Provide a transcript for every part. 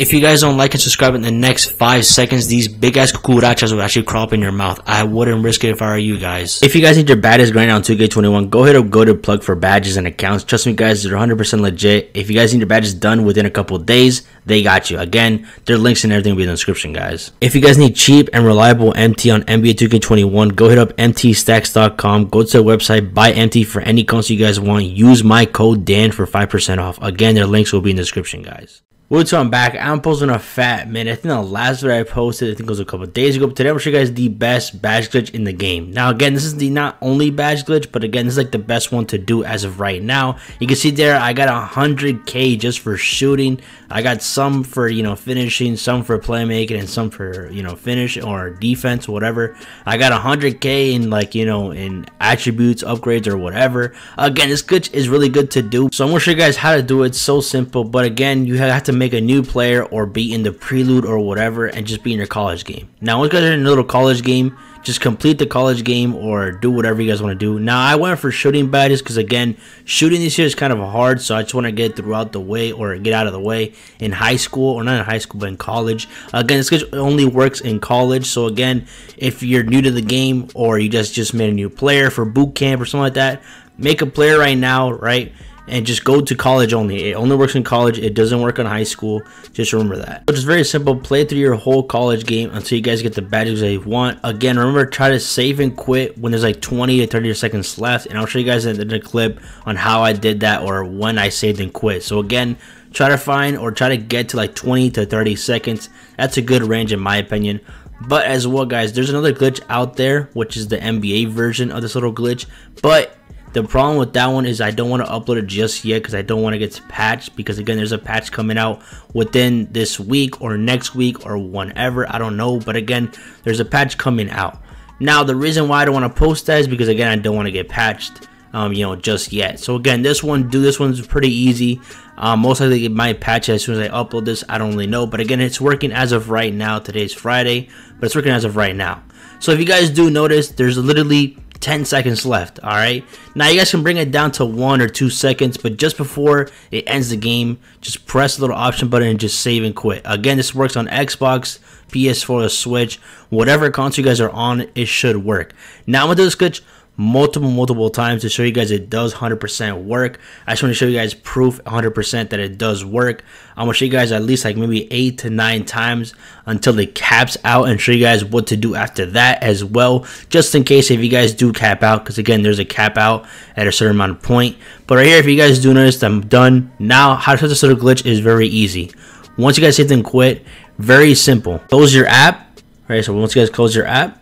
If you guys don't like and subscribe in the next 5 seconds, these big-ass cucarachas will actually crop in your mouth. I wouldn't risk it if I were you guys. If you guys need your badges right now on 2K21, go ahead and go to Plug for Badges and Accounts. Trust me, guys, they're 100% legit. If you guys need your badges done within a couple of days, they got you. Again, their links and everything will be in the description, guys. If you guys need cheap and reliable MT on NBA 2K21, go hit up MTStacks.com. Go to the website, buy MT for any console you guys want. Use my code DAN for 5% off. Again, their links will be in the description, guys. What's up, I'm back. I'm posting a fat minute. I think the last video I posted, I think it was a couple of days ago. But today I'm going to show you guys the best badge glitch in the game. Now, again, this is the not only badge glitch, but again, this is like the best one to do as of right now. You can see there, I got 100K just for shooting. I got some for, you know, finishing, some for playmaking, and some for, you know, finish or defense, whatever. I got 100K in, like, you know, in attributes, upgrades, or whatever. Again, this glitch is really good to do. So I'm going to show you guys how to do it. So simple, but again, you have to make a new player or be in the prelude or whatever and just be in your college game. Now once you guys are in a little college game, just complete the college game or do whatever you guys want to do. Now I went for shooting badges because again, shooting this year is kind of hard, so I just want to get throughout the way or get out of the way in high school, or not in high school but in college. Again, this glitch only works in college, so again, if you're new to the game or you just made a new player for boot camp or something like that, make a player right now, right? And just go to college only. It only works in college. It doesn't work in high school. Just remember that. So it's very simple. Play through your whole college game until you guys get the badges that you want. Again, remember, try to save and quit when there's like 20 to 30 seconds left. And I'll show you guys in the clip on how I did that or when I saved and quit. So again, try to find or try to get to like 20 to 30 seconds. That's a good range in my opinion. But as well, guys, there's another glitch out there, which is the NBA version of this little glitch. But the problem with that one is I don't want to upload it just yet because I don't want to get patched, because again, there's a patch coming out within this week or next week or whenever, I don't know, but again, there's a patch coming out. Now the reason why I don't want to post that is because again, I don't want to get patched you know, just yet. So again, this one's pretty easy. Most likely it might patch it as soon as I upload this, I don't really know, but again, it's working as of right now. Today's Friday, but it's working as of right now. So if you guys do notice, there's literally 10 seconds left. All right, now you guys can bring it down to 1 or 2 seconds, but just before it ends the game, just press the little option button and just save and quit. Again, this works on Xbox, PS4, or Switch, whatever console you guys are on, it should work. Now I'm gonna do this glitch multiple times to show you guys it does 100% work. I just want to show you guys proof 100% that it does work. I'm gonna show you guys at least like maybe 8 to 9 times until it caps out, and show you guys what to do after that as well, just in case if you guys do cap out, because again, there's a cap out at a certain amount of point. But right here, if you guys do notice, I'm done. Now how to set this little glitch is very easy. Once you guys hit and quit, very simple, close your app. All right, so once you guys close your app,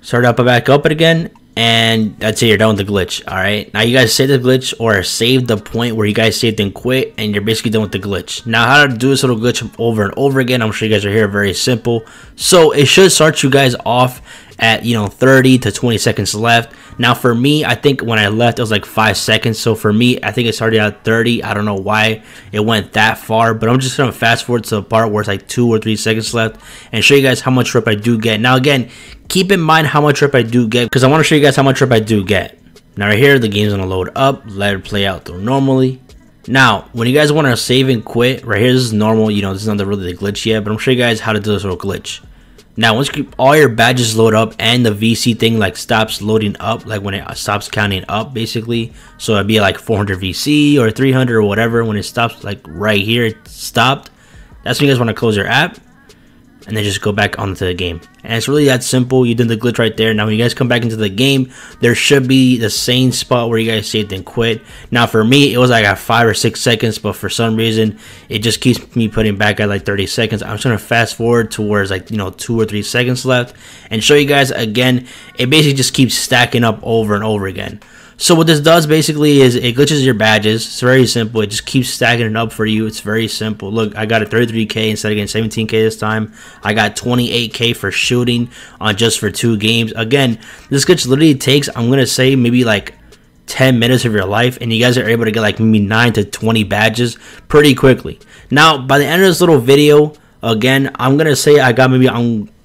start up back up it again, and that's it, you're done with the glitch. All right, now you guys save the glitch or save the point where you guys saved and quit, and you're basically done with the glitch. Now how to do this little glitch over and over again, I'm sure you guys are here, very simple. So it should start you guys off at, you know, 30 to 20 seconds left. Now for me, I think when I left it was like 5 seconds, so for me I think it started at 30. I don't know why it went that far, but I'm just gonna fast forward to the part where it's like 2 or 3 seconds left and show you guys how much rep I do get. Now again, keep in mind how much rep I do get, because I want to show you guys how much rep I do get. Now right here, the game's gonna load up, let it play out through normally. Now when you guys want to save and quit, right here, this is normal, you know, this is not really the glitch yet, but I'm showing you guys how to do this little glitch. Now once all your badges load up and the VC thing like stops loading up, like when it stops counting up basically, so it'd be like 400 VC or 300 or whatever, when it stops, like right here it stopped, that's when you guys want to close your app and then just go back onto the game. And it's really that simple. You did the glitch right there. Now when you guys come back into the game, there should be the same spot where you guys saved and quit. Now for me, it was like at 5 or 6 seconds, but for some reason it just keeps me putting back at like 30 seconds. I'm just gonna fast forward towards like, you know, 2 or 3 seconds left and show you guys again. It basically just keeps stacking up over and over again. So what this does basically is it glitches your badges. It's very simple. It just keeps stacking it up for you. It's very simple. Look, I got a 33K instead of getting 17K this time. I got 28K for shooting on just for 2 games. Again, this glitch literally takes, I'm going to say maybe like 10 minutes of your life, and you guys are able to get like maybe 9 to 20 badges pretty quickly. Now, by the end of this little video, again, I'm going to say I got maybe,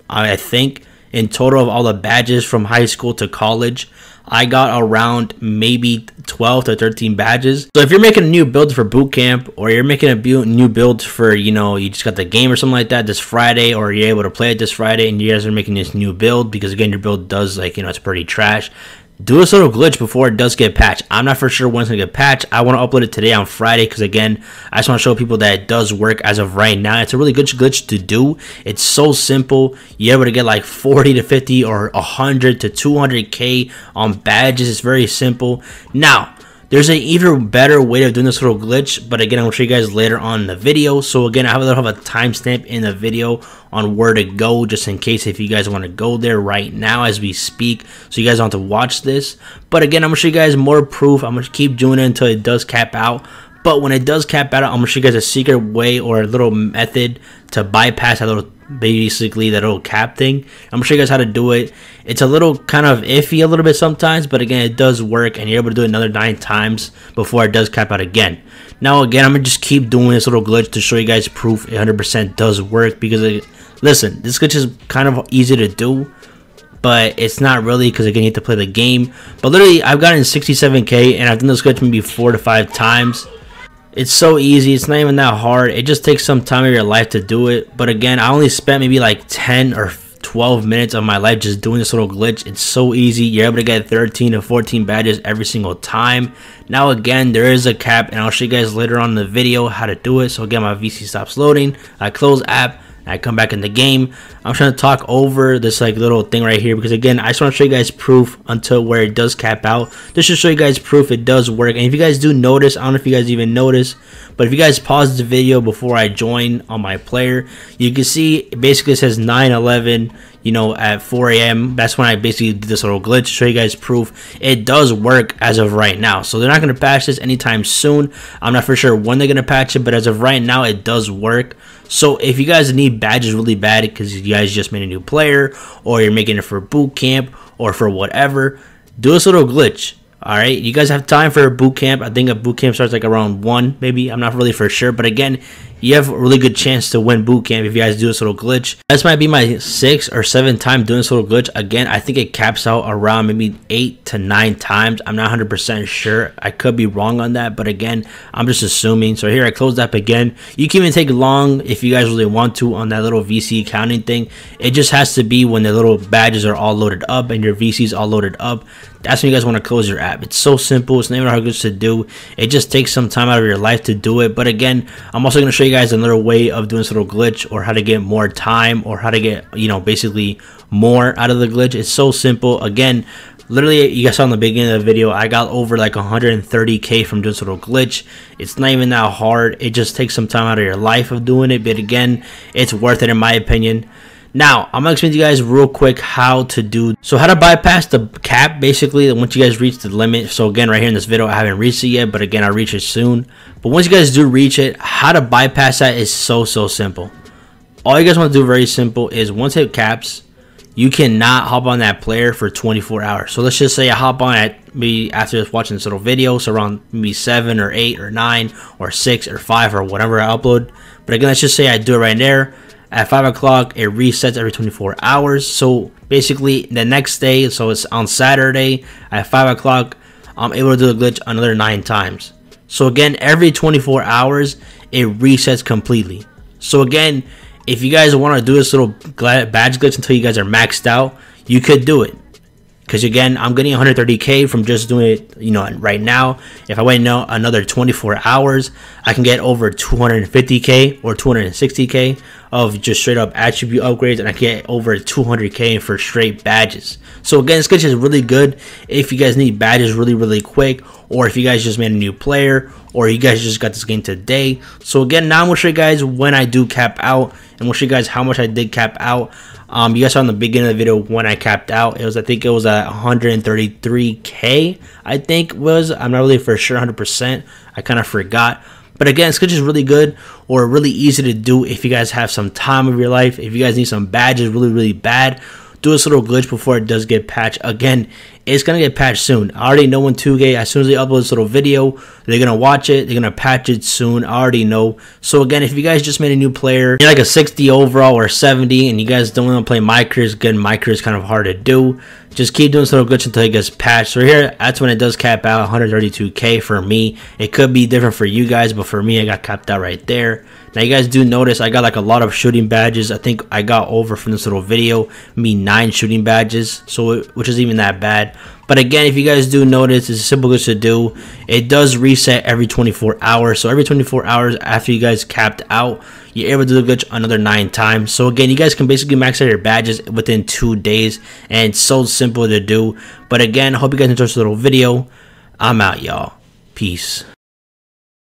I think in total of all the badges from high school to college, I got around maybe 12 to 13 badges. So if you're making a new build for boot camp, or you're making a new build for, you know, you just got the game or something like that this Friday, or you're able to play it this Friday and you guys are making this new build, because again, your build does, like, you know, it's pretty trash, do this little glitch before it does get patched. I'm not for sure when it's gonna get patched. I want to upload it today on Friday, because again, I just want to show people that it does work as of right now. It's a really good glitch to do. It's so simple. You're able to get like 40 to 50 or 100 to 200k on badges. It's very simple. Now there's an even better way of doing this little glitch, but again, I'll show you guys later on in the video. So again, I'll have a timestamp in the video on where to go, just in case if you guys want to go there right now as we speak, so you guys don't have to watch this. But again, I'm gonna show you guys more proof. I'm gonna keep doing it until it does cap out. But when it does cap out, I'm gonna show you guys a secret way or a little method to bypass that little, basically that little cap thing. I'm gonna show you guys how to do it. It's a little kind of iffy a little bit sometimes, but again, it does work, and you're able to do it another 9 times before it does cap out again. Now again, I'm gonna just keep doing this little glitch to show you guys proof 100% does work, because listen, this glitch is kind of easy to do, but it's not really, because again, you have to play the game. But literally, I've gotten 67k, and I've done this glitch maybe 4 to 5 times. It's so easy. It's not even that hard. It just takes some time of your life to do it. But again, I only spent maybe like 10 or 12 minutes of my life just doing this little glitch. It's so easy. You're able to get 13 to 14 badges every single time. Now again, there is a cap, and I'll show you guys later on in the video how to do it. So again, my VC stops loading. I close app. I come back in the game. I'm trying to talk over this like little thing right here, because again, I just want to show you guys proof until where it does cap out. Just to show you guys proof it does work. And if you guys do notice, I don't know if you guys even notice, but if you guys pause the video before I join on my player, you can see it basically says 9/11, you know, at 4 AM. That's when I basically did this little glitch to show you guys proof it does work as of right now. So they're not going to patch this anytime soon. I'm not for sure when they're going to patch it, but as of right now, it does work. So if you guys need badges really bad because you guys just made a new player, or you're making it for boot camp or for whatever, do this little glitch. All right, you guys have time for a boot camp. I think a boot camp starts like around 1, maybe. I'm not really for sure, but again, you have a really good chance to win boot camp if you guys do this little glitch. This might be my 6th or 7th time doing this little glitch. Again, I think it caps out around maybe 8 to 9 times. I'm not 100% sure. I could be wrong on that, but again, I'm just assuming. So here I closed up again. You can even take long if you guys really want to on that little VC counting thing. It just has to be when the little badges are all loaded up and your VC's all loaded up. That's when you guys want to close your app. It's so simple. It's not even hard to do. It just takes some time out of your life to do it. But again, I'm also going to show you guys another way of doing this little glitch, or how to get more time, or how to get, you know, basically more out of the glitch. It's so simple. Again, literally, you guys saw in the beginning of the video, I got over like 130k from doing this little glitch. It's not even that hard. It just takes some time out of your life of doing it, but again, it's worth it in my opinion. Now, I'm gonna explain to you guys real quick how to do, so how to bypass the cap basically once you guys reach the limit. So again, right here in this video, I haven't reached it yet, but again, I'll reach it soon. But once you guys do reach it, how to bypass that is so simple. All you guys want to do, very simple, is once it caps, you cannot hop on that player for 24 hours. So let's just say I hop on at maybe after just watching this little video, so around maybe 7 or 8 or 9 or 6 or 5 or whatever I upload. But again, let's just say I do it right there. At 5 o'clock, it resets every 24 hours. So basically, the next day, so it's on Saturday at 5 o'clock, I'm able to do the glitch another 9 times. So again, every 24 hours, it resets completely. So again, if you guys want to do this little badge glitch until you guys are maxed out, you could do it. Because again, I'm getting 130k from just doing it, you know, right now. If I wait another 24 hours, I can get over 250k or 260k of just straight up attribute upgrades, and I get over 200k for straight badges. So again, this glitch is really good if you guys need badges really quick, or if you guys just made a new player, or you guys just got this game today. So again, now I'm gonna show you guys when I do cap out, and we'll show you guys how much I did cap out. You guys saw in the beginning of the video when I capped out, it was, I think it was at 133k, I think was. I'm not really for sure 100%. I kind of forgot. But again, this glitch is really good, or really easy to do if you guys have some time of your life. If you guys need some badges really bad, do this little glitch before it does get patched. Again, it's going to get patched soon. I already know when 2K, as soon as they upload this little video, they're going to watch it. They're going to patch it soon. I already know. So again, if you guys just made a new player, you're like a 60 overall or 70, and you guys don't want to play my career, again, my career is kind of hard to do. Just keep doing this little glitch until it gets patched. So here, that's when it does cap out 132K for me. It could be different for you guys, but for me, I got capped out right there. Now you guys do notice I got like a lot of shooting badges. I think I got over from this little video, me 9 shooting badges, so which isn't even that bad. But again, if you guys do notice, it's a simple glitch to do. It does reset every 24 hours. So every 24 hours after you guys capped out, you're able to do the glitch another 9 times. So again, you guys can basically max out your badges within 2 days. And it's so simple to do. But again, I hope you guys enjoyed this little video. I'm out, y'all. Peace.